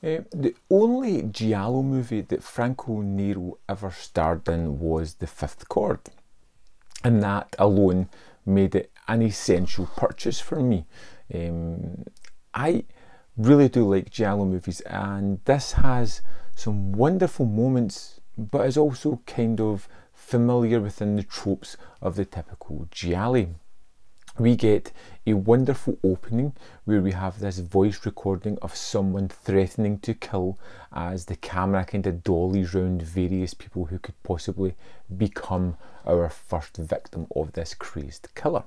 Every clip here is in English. The only giallo movie that Franco Nero ever starred in was The Fifth Cord, and that alone made it an essential purchase for me. I really do like giallo movies, and this has some wonderful moments, but is also kind of familiar within the tropes of the typical giallo. We get a wonderful opening where we have this voice recording of someone threatening to kill as the camera kind of dollies round various people who could possibly become our first victim of this crazed killer.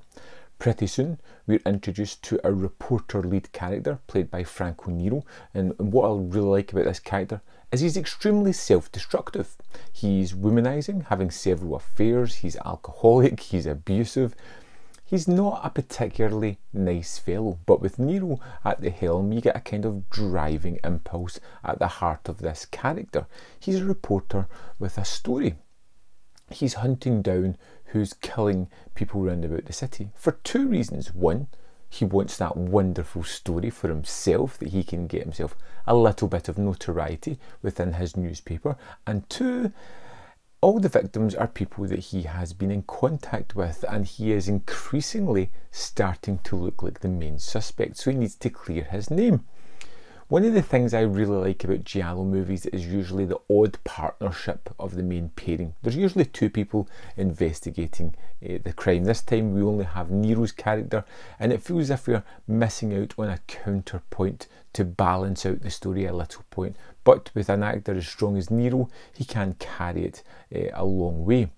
Pretty soon, we're introduced to a reporter lead character played by Franco Nero, and what I really like about this character is he's extremely self-destructive. He's womanizing, having several affairs, he's alcoholic, he's abusive. He's not a particularly nice fellow, but with Nero at the helm, you get a kind of driving impulse at the heart of this character. He's a reporter with a story. He's hunting down who's killing people round about the city for two reasons. One, he wants that wonderful story for himself that he can get himself a little bit of notoriety within his newspaper. And two, all the victims are people that he has been in contact with, and he is increasingly starting to look like the main suspect, so he needs to clear his name. One of the things I really like about giallo movies is usually the odd partnership of the main pairing. There's usually two people investigating the crime. This time we only have Nero's character, and it feels as if we're missing out on a counterpoint to balance out the story a little point. But with an actor as strong as Nero, he can carry it a long way.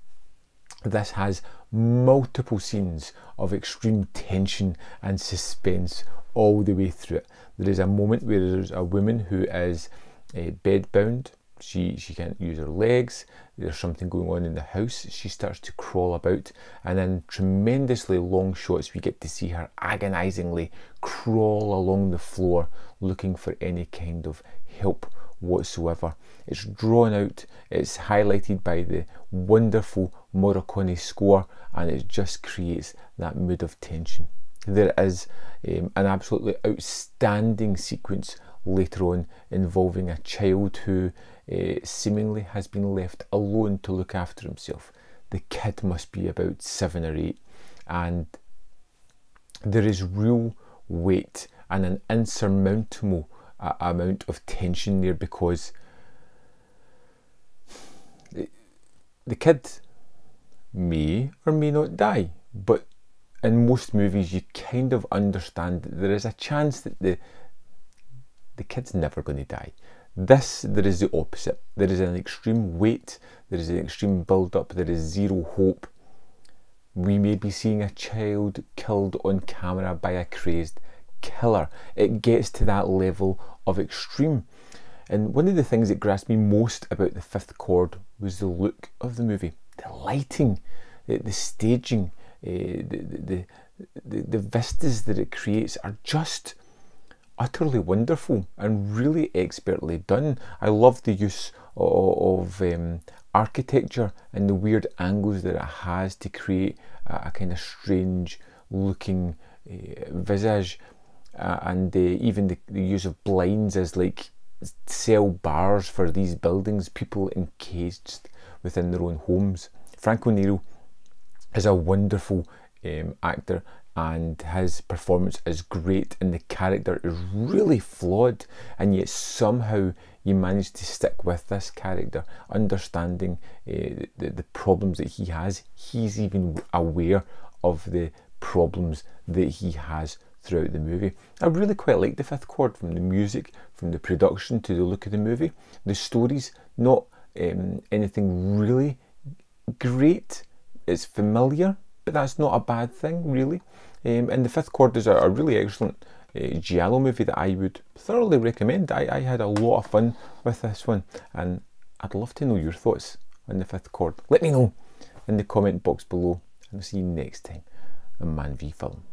This has multiple scenes of extreme tension and suspense all the way through it. There is a moment where there's a woman who is bedbound. She can't use her legs. There's something going on in the house. She starts to crawl about, and in tremendously long shots we get to see her agonizingly crawl along the floor looking for any kind of help whatsoever. It's drawn out, it's highlighted by the wonderful Morricone score, and it just creates that mood of tension. There is an absolutely outstanding sequence later on involving a child who seemingly has been left alone to look after himself. The kid must be about 7 or 8, and there is real weight and an insurmountable amount of tension there, because the kid may or may not die, but in most movies you kind of understand that there is a chance that the kid's never going to die. This, there is the opposite. There is an extreme weight, there is an extreme build-up, there is zero hope. We may be seeing a child killed on camera by a crazed killer. It gets to that level of extreme. And one of the things that grasped me most about The Fifth Cord was the look of the movie, the lighting, the staging, the vistas that it creates are just utterly wonderful and really expertly done. I love the use of architecture and the weird angles that it has to create a kind of strange looking visage, and even the use of blinds as like cell bars for these buildings, people encaged within their own homes. Franco Nero is a wonderful actor, and his performance is great, and the character is really flawed, and yet somehow you manage to stick with this character, understanding the problems that he has. He's even aware of the problems that he has throughout the movie. I really quite like The Fifth Cord, from the music, from the production, to the look of the movie. The story's not anything really great. It's familiar, but that's not a bad thing, really. And The Fifth Cord is a really excellent giallo movie that I would thoroughly recommend. I had a lot of fun with this one, and I'd love to know your thoughts on The Fifth Cord. Let me know in the comment box below, and I'll see you next time on Man v Film.